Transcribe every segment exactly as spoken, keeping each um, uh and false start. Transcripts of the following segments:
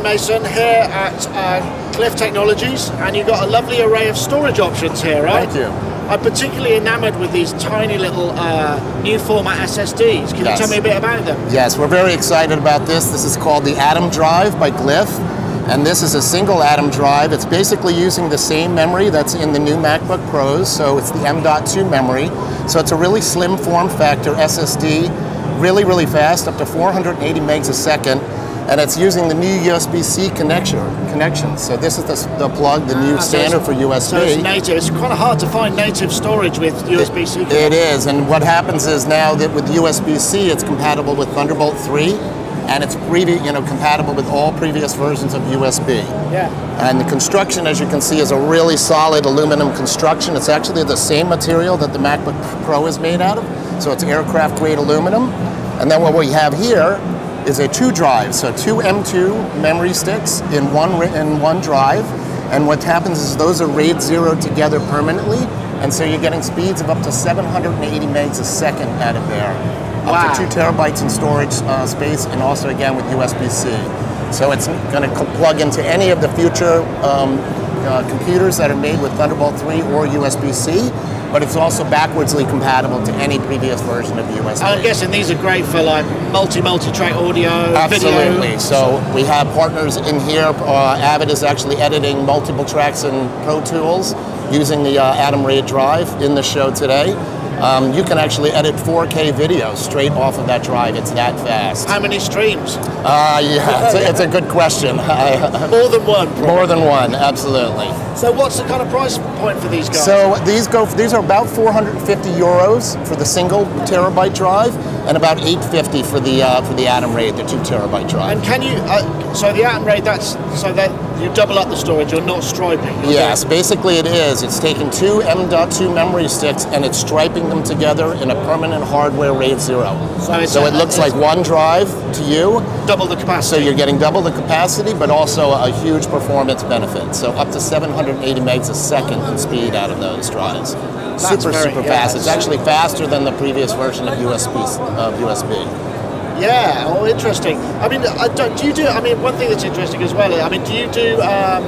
Hi Mason, here at uh, Glyph Technologies, and you've got a lovely array of storage options here, right? Thank you. I'm particularly enamoured with these tiny little uh, new format S S Ds. Can yes. you tell me a bit about them? Yes, we're very excited about this. This is called the Atom Drive by Glyph, and this is a single Atom Drive. It's basically using the same memory that's in the new MacBook Pros, so it's the M dot two memory. So it's a really slim form factor S S D, really, really fast, up to four hundred eighty megs a second. And it's using the new U S B C connection. Connection. So this is the, the plug, the new ah, standard so for U S B. So it's native. It's kind of hard to find native storage with U S B C. It, it is, and what happens is now that with U S B C, it's compatible with Thunderbolt three, and it's previ you know compatible with all previous versions of U S B. Yeah. And the construction, as you can see, is a really solid aluminum construction. It's actually the same material that the MacBook Pro is made out of, so it's aircraft-grade aluminum. And then what we have here is a two drive, so two M two memory sticks in one, in one drive. And what happens is those are RAID zero together permanently, and so you're getting speeds of up to seven hundred eighty megs a second out of there. Wow. Up to two terabytes in storage uh, space, and also again with U S B C. So it's gonna plug into any of the future um, uh, computers that are made with Thunderbolt three or U S B C, but it's also backwardsly compatible to any previous version of U S B. I'm guessing these are great for like multi, multi-track audio, absolutely. Video. So we have partners in here. Uh, Avid is actually editing multiple tracks in Pro Tools using the uh, Atom RAID drive in the show today. Um, you can actually edit four K video straight off of that drive. It's that fast. How many streams? Uh, yeah, it's a, it's a good question. More than one. Probably. More than one, absolutely. So what's the kind of price point for these guys? So these go. These are about four hundred fifty euros for the single terabyte drive, and about eight fifty for the uh, for the Atom RAID, the two terabyte drive. And can you? Uh, so the Atom RAID, that's so that you double up the storage. You're not striping. You're yes, doing... basically it is. It's taking two M dot two memory sticks and it's striping them together in a permanent hardware RAID zero. So, so it looks like one drive to you. Double the capacity. So you're getting double the capacity, but also a huge performance benefit. So up to seven hundred eighty megs a second in speed out of those drives. That's super, very, super fast. Yeah, it's actually faster than the previous version of U S B. Of U S B. Yeah, oh, interesting. I mean, I don't, do you do? I mean, one thing that's interesting as well. I mean, do you do? Um,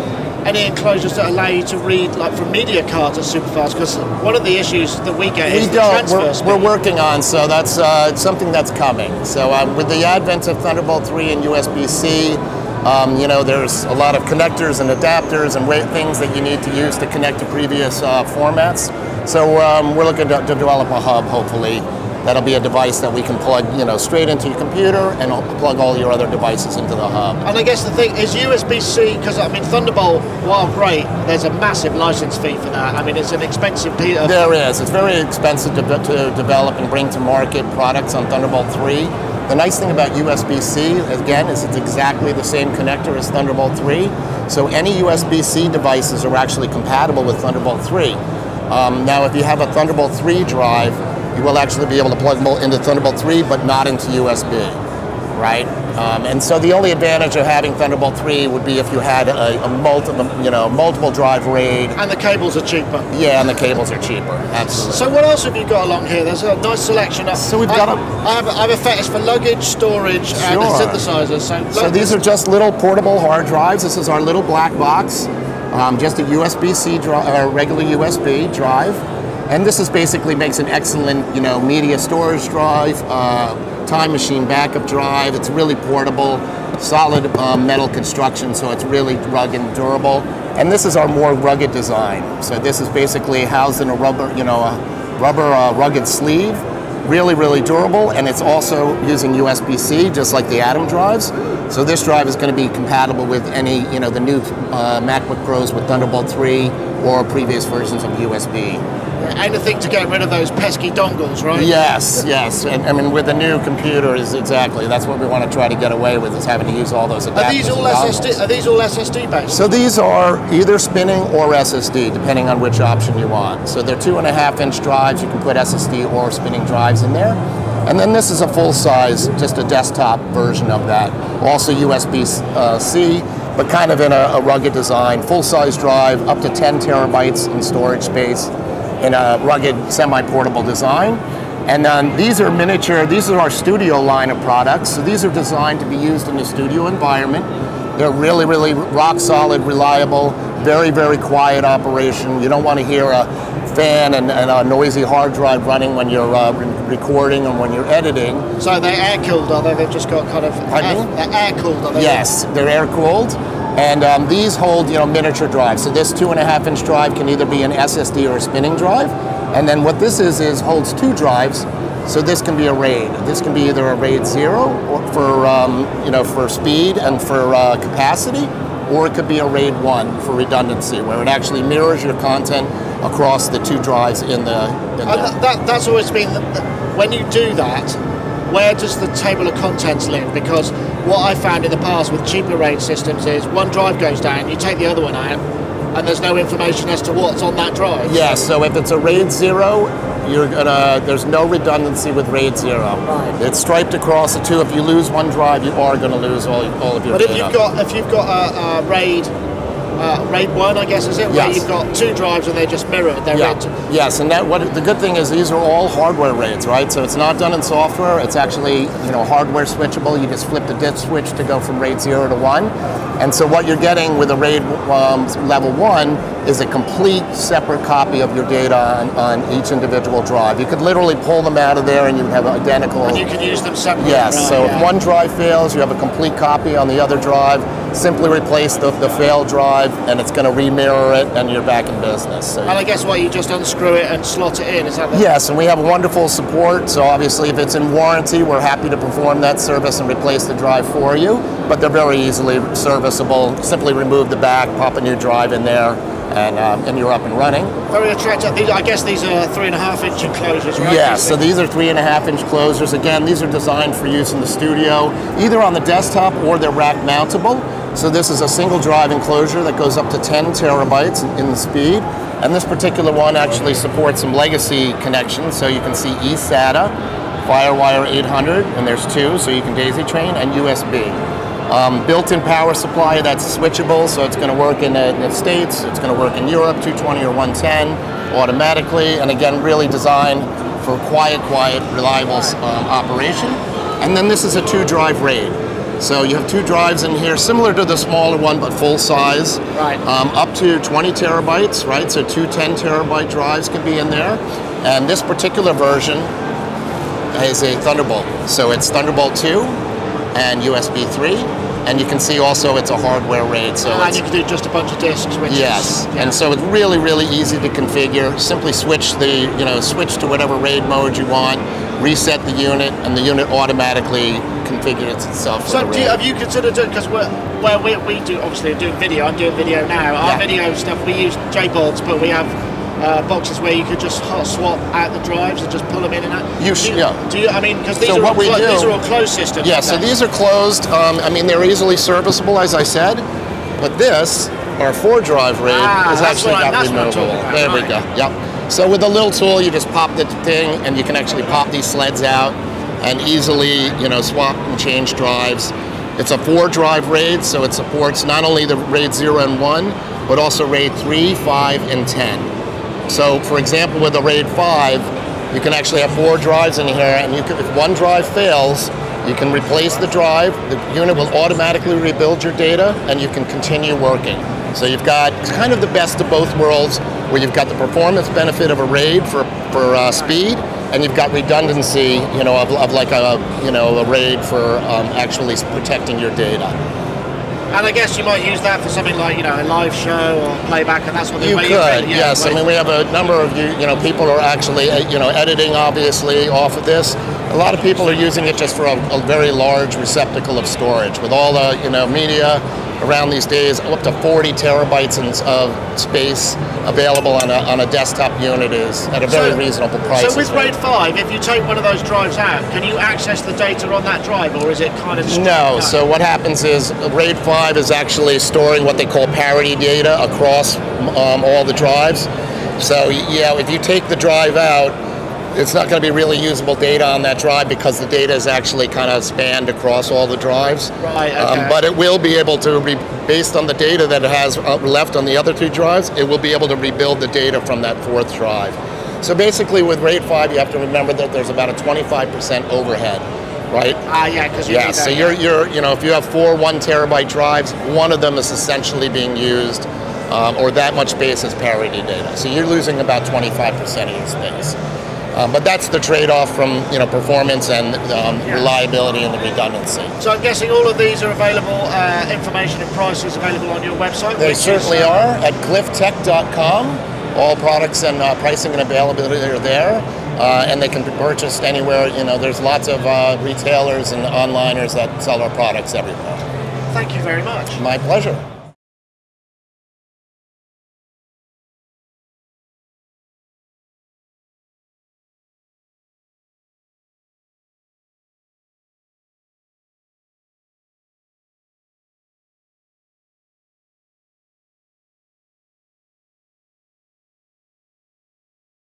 Any enclosures that allow you to read, like from media cards, are super fast? Because one of the issues that we get we is don't. the transfer we're, we're working on, so that's uh, something that's coming. So um, with the advent of Thunderbolt three and U S B C, um, you know, there's a lot of connectors and adapters and way, things that you need to use to connect to previous uh, formats. So um, we're looking to, to develop a hub, hopefully. That'll be a device that we can plug, you know, straight into your computer and plug all your other devices into the hub. And I guess the thing is U S B C, because I mean Thunderbolt, while great, there's a massive license fee for that. I mean, it's an expensive piece of... There is. It's very expensive to, to develop and bring to market products on Thunderbolt three. The nice thing about U S B C, again, is it's exactly the same connector as Thunderbolt three. So any U S B C devices are actually compatible with Thunderbolt three. Um, now, if you have a Thunderbolt three drive, you will actually be able to plug into Thunderbolt three, but not into U S B, right? Um, and so the only advantage of having Thunderbolt three would be if you had a, a multiple, you know, multiple drive RAID. And the cables are cheaper. Yeah, and the cables are cheaper. Absolutely. So what else have you got along here? There's a nice selection. Of, so we've got I, a, I, have, I have a fetish for luggage, storage, sure. and synthesizers. So, so these are just little portable hard drives. This is our little black box, um, just a U S B C uh, regular U S B drive. And this is basically makes an excellent, you know, media storage drive, uh, time machine backup drive. It's really portable, solid uh, metal construction, so it's really rugged and durable. And this is our more rugged design. So this is basically housed in a rubber, you know, a rubber uh, rugged sleeve. Really, really durable, and it's also using U S B C, just like the Atom drives. So this drive is going to be compatible with any, you know, the new uh, MacBook Pros with Thunderbolt three or previous versions of U S B. Anything to get rid of those pesky dongles, right? Yes, yes. And, I mean, with the new computer, is exactly that's what we want to try to get away with, is having to use all those adapters. Are these all S S D? Are these all S S D based? So these are either spinning or S S D, depending on which option you want. So they're two and a half inch drives. You can put S S D or spinning drives in there. And then this is a full size, just a desktop version of that. Also U S B C, but kind of in a, a rugged design. Full size drive, up to ten terabytes in storage space, in a rugged, semi-portable design. And then these are miniature, these are our studio line of products. So these are designed to be used in the studio environment. They're really, really rock solid, reliable, very, very quiet operation. You don't want to hear a fan and, and a noisy hard drive running when you're uh, re recording and when you're editing. So they're air-cooled, are they? They've just got kind of air-cooled, are they? Yes, they're air-cooled. And um, these hold, you know, miniature drives. So this two and a half inch drive can either be an S S D or a spinning drive. And then what this is, is holds two drives. So this can be a RAID. This can be either a RAID zero or for, um, you know, for speed and for uh, capacity, or it could be a RAID one for redundancy, where it actually mirrors your content across the two drives in the... In and the that, that's always been, the, the, when you do that, where does the table of contents live? Because what I found in the past with cheaper RAID systems is one drive goes down, you take the other one out, and there's no information as to what's on that drive. Yeah, so if it's a RAID zero, you're gonna, there's no redundancy with RAID zero. Right. It's striped across the two. If you lose one drive, you are going to lose all, all of your But if data. you've got if you've got a, a RAID Uh, RAID one, I guess, is it? Yes. Where you've got two drives and they're just mirrored. They're yeah. Yes, and that, what, the good thing is these are all hardware RAIDs, right? So it's not done in software. It's actually, you know, hardware switchable. You just flip the dip switch to go from RAID zero to one. And so what you're getting with a RAID um, level one is a complete separate copy of your data on, on each individual drive. You could literally pull them out of there and you have identical... And you can use them separately. Yes, right, so yeah. if one drive fails, you have a complete copy on the other drive. Simply replace the, the failed drive and it's going to re-mirror it and you're back in business. So, and I guess what, you just unscrew it and slot it in, is that the... Yes, and we have wonderful support, so obviously if it's in warranty, we're happy to perform that service and replace the drive for you, but they're very easily serviceable. Simply remove the back, pop a new drive in there, and, um, and you're up and running. Very attractive. These, I guess these are three and a half inch enclosures, right? Yeah, so these are three and a half inch closures. Again, these are designed for use in the studio, either on the desktop or they're rack mountable. So this is a single drive enclosure that goes up to ten terabytes in the speed. And this particular one actually supports some legacy connections. So you can see eSATA, Firewire eight hundred, and there's two, so you can daisy train, and U S B. Um, built-in power supply that's switchable, so it's gonna work in the, in the States, it's gonna work in Europe, two twenty or one ten automatically. And again, really designed for quiet, quiet, reliable um, operation. And then this is a two drive RAID. So you have two drives in here, similar to the smaller one, but full size. Right. Um, up to twenty terabytes, right? So two ten terabyte drives can be in there. And this particular version is a Thunderbolt. So it's Thunderbolt two and U S B three. And you can see also it's a hardware RAID. So and you can do just a bunch of disks, which yes. is... Yes. And so it's really, really easy to configure. Simply switch the, you know, switch to whatever RAID mode you want, reset the unit, and the unit automatically configures itself. So do you, have you considered doing, because where we, we do, obviously doing video, I'm doing video now, our yeah. video stuff, we use J boards, but we have uh, boxes where you could just hot swap out the drives and just pull them in and out. You should, yeah. Do you, I mean, because these, so like, these are all closed systems. Yeah, so these are closed, um, I mean, they're easily serviceable, as I said, but this, our four drive RAID, ah, is actually got right, removable. There right. we go, yep. So with a little tool, you just pop the thing, and you can actually pop these sleds out, and easily, you know, swap and change drives. It's a four drive RAID, so it supports not only the RAID zero and one, but also RAID three, five, and ten. So for example, with a RAID five, you can actually have four drives in here, and you can, if one drive fails, you can replace the drive, the unit will automatically rebuild your data, and you can continue working. So you've got kind of the best of both worlds, where you've got the performance benefit of a RAID for, for uh, speed, and you've got redundancy, you know, of, of like a, you know, a RAID for um, actually protecting your data. And I guess you might use that for something like, you know, a live show or playback, and that's what you could. Yeah, yes, I mean, we have a number of you, you know, people are actually, you know, editing obviously off of this. A lot of people are using it just for a, a very large receptacle of storage with all the, you know, media around these days, up to forty terabytes of space available on a, on a desktop unit is at a very so, reasonable price. So with RAID five, if you take one of those drives out, can you access the data on that drive, or is it kind of... No, out? So what happens is RAID five is actually storing what they call parity data across um, all the drives. So yeah, if you take the drive out, it's not going to be really usable data on that drive because the data is actually kind of spanned across all the drives. Right, okay. Um, but it will be able to, be based on the data that it has left on the other two drives, it will be able to rebuild the data from that fourth drive. So basically with RAID five, you have to remember that there's about a twenty-five percent overhead. right? Ah, uh, yeah, because you yeah, need that. So you're, you're, you know, if you have four one terabyte drives, one of them is essentially being used, um, or that much space is parity data. So you're losing about twenty-five percent of your space. Um, but that's the trade-off from, you know, performance and um, yeah. reliability and the redundancy. So I'm guessing all of these are available, uh, information and prices available on your website? They certainly is, uh, are at glyph tech dot com. All products and uh, pricing and availability are there. Uh, and they can be purchased anywhere. You know, there's lots of uh, retailers and onliners that sell our products everywhere. Thank you very much. My pleasure.